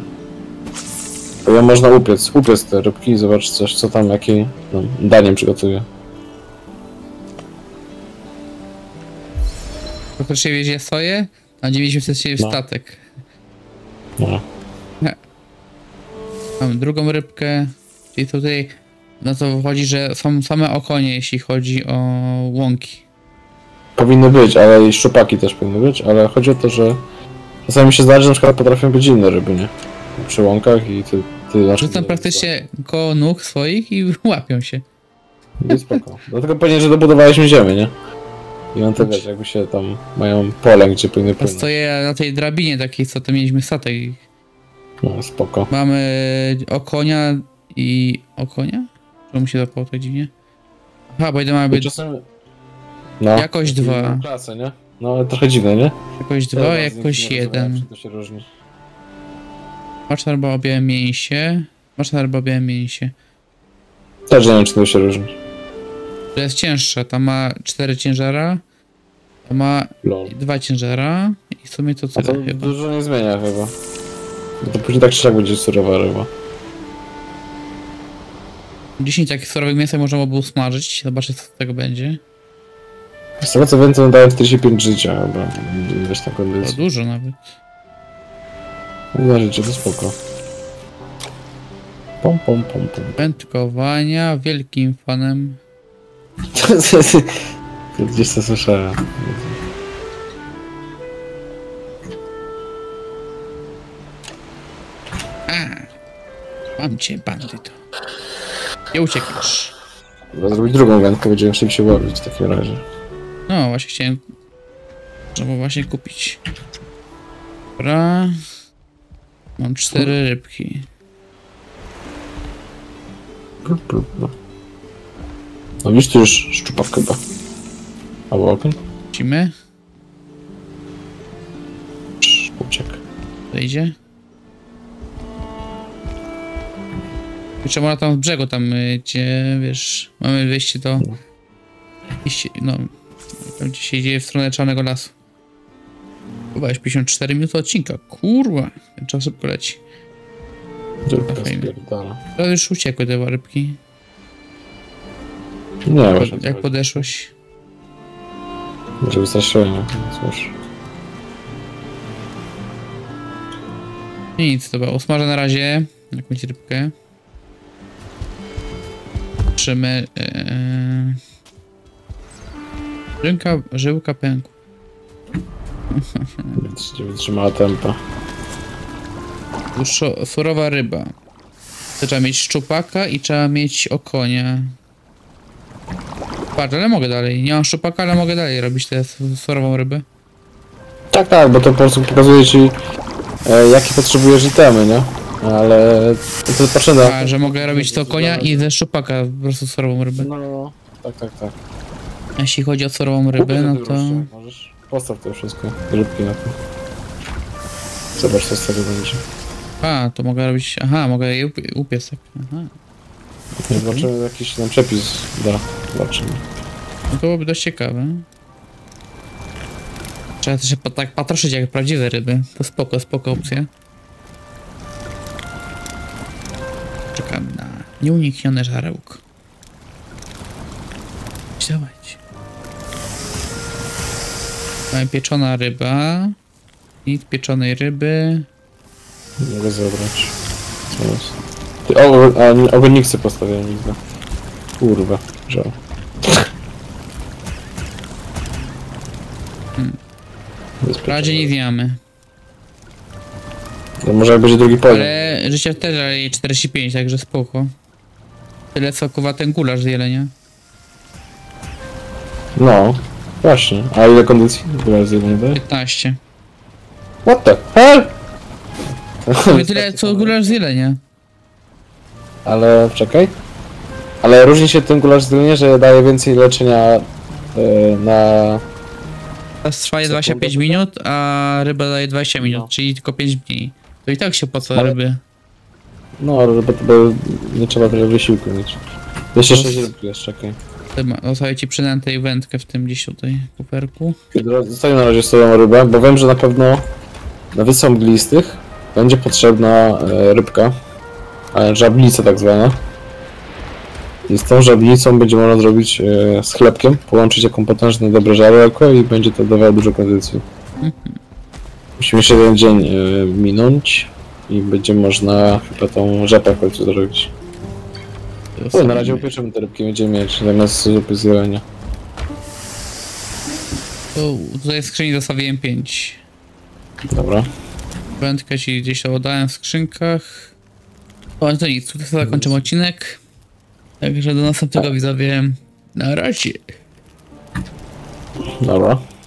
To ją można upiec te rybki i zobacz coś, co tam, jakie daniem przygotuje. Tylko się wiezie soję, a 900 w statek. No. Mam drugą rybkę. Czyli tutaj na to wychodzi, że są same okonie, jeśli chodzi o łąki. Powinny być, ale i szczupaki też powinny być, ale chodzi o to, że czasami się zdarzy, że na przykład potrafią być inne ryby, nie? Przy łąkach i ty rzucam praktycznie koło nóg swoich i łapią się. Nie, spoko. Dlatego pewnie, że dobudowaliśmy ziemię, nie? I on to wiesz, jakby się tam mają pole, gdzie powinny płynąć. Stoję na tej drabinie takiej, co to mieliśmy statek. No, spoko. Mamy okonia i... okonia? Czemu się zapało tak dziwnie? Aha, bo idę mamy być... Czasem... No. Jakoś dwa. Klasę, nie? No, ale trochę dziwne, nie? Jakoś dwa, jakoś jeden. To się różni. Masz na ryba o białym mięsie. Też nie wiem, czy to się różni. To jest cięższa, ta ma 4 ciężara, ta ma 2 ciężara i w sumie to co to chyba. Dużo nie zmienia chyba. To później tak czy tak będzie surowa ryba. 10 takich surowych mięsa można byłoby usmażyć, zobaczę co z tego będzie. Z tego co więcej daje 45 życia chyba, wiesz tak kondycji. To dużo nawet. Dla życia to spoko. Wędkowania, wielkim fanem. Gdzieś to słyszałem. Mam cię, bandyto. Nie uciekasz. Trzeba zrobić drugą wędkę, będziemy szybciej łowić w takim razie. No właśnie chciałem... Trzeba właśnie kupić. Dobra. Mam 4 rybki. No widzisz, tu już szczupak chyba. Albo ogień. Wrócimy. Uciekł. Wejdzie. I trzeba tam z brzegu, tam gdzie, wiesz, mamy wyjście do... No, tam gdzie się idzie w stronę Czarnego Lasu. Chyba już 54 minuty odcinka, kurwa. Ten czas szybko leci. To już uciekły te warbki. Nie, jak podeszłeś? Może wystraszyłem, cóż. Nic, dobra, usmażę na razie jakąś rybkę. Trzymy... Żyłka pękła. Nie wytrzymała tempa. Surowa ryba. Trzeba mieć szczupaka i trzeba mieć okonia. Patrz, ale mogę dalej. Nie mam szczupaka, ale mogę dalej robić tę surową rybę. Tak, tak, bo to po prostu pokazuje ci jakie potrzebujesz itemy, nie? Ale to potrzeba. A, że mogę robić to konia i ze szczupaka po prostu surową rybę. No, tak, tak, tak. Jeśli chodzi o surową rybę, no to... Możesz postaw to wszystko, rybki na to. Zobacz, co z tego będzie. A, to mogę robić... Aha, mogę je upiec. Aha. Zobaczymy, jakiś nam przepis da. Zobaczymy. No to byłoby dość ciekawe. Trzeba się tak patroszyć jak prawdziwe ryby. To spoko, spoko opcja. Czekam na nieuniknione żarełko. Działać. Mamy pieczona ryba. I pieczonej ryby. Nie mogę zabrać. Co jest? Ty, ogólnie chcę postawiać nigdy. Kurwa, żał. W razie nie wiemy. No może jak będzie drugi poziom. Ale życia też daje 45, także spoko. Tyle co kuwa ten gulasz z jelenia. No, właśnie. A ile kondycji gulasz z jelenia daje? 15. What the hell? To tyle co gulasz z jelenia. Ale czekaj. Ale różni się ten gulasz z jelenia, że daje więcej leczenia na... Teraz trwa 25 minut, a ryba daje 20 minut, no. Czyli tylko 5 dni. To i tak się opłaca ryby. No, ryba to nie trzeba tyle wysiłku mieć. Jeszcze 6 ryb jest, czekaj. Zostawię ci przynętę i wędkę w tym gdzieś tutaj kuperku. Zostawię na razie swoją rybę, bo wiem, że na pewno na wysą mglistych będzie potrzebna rybka. Żablica tak zwana. I z tą żablicą będzie można zrobić z chlebkiem, połączyć jako potężne dobre żarełko i będzie to dawało dużo kondycji. Musimy jeszcze jeden dzień minąć i będzie można chyba tą rzepę w końcu zrobić. Uj, na razie upieczymy te rybki, będziemy mieć zamiast zupy z jelenia. Tutaj w skrzyni zostawiłem 5. Dobra. Wędkę ci gdzieś oddałem w skrzynkach. O, to nic, tutaj zakończymy odcinek. Także do następnego widzowie. Na razie. Dobra.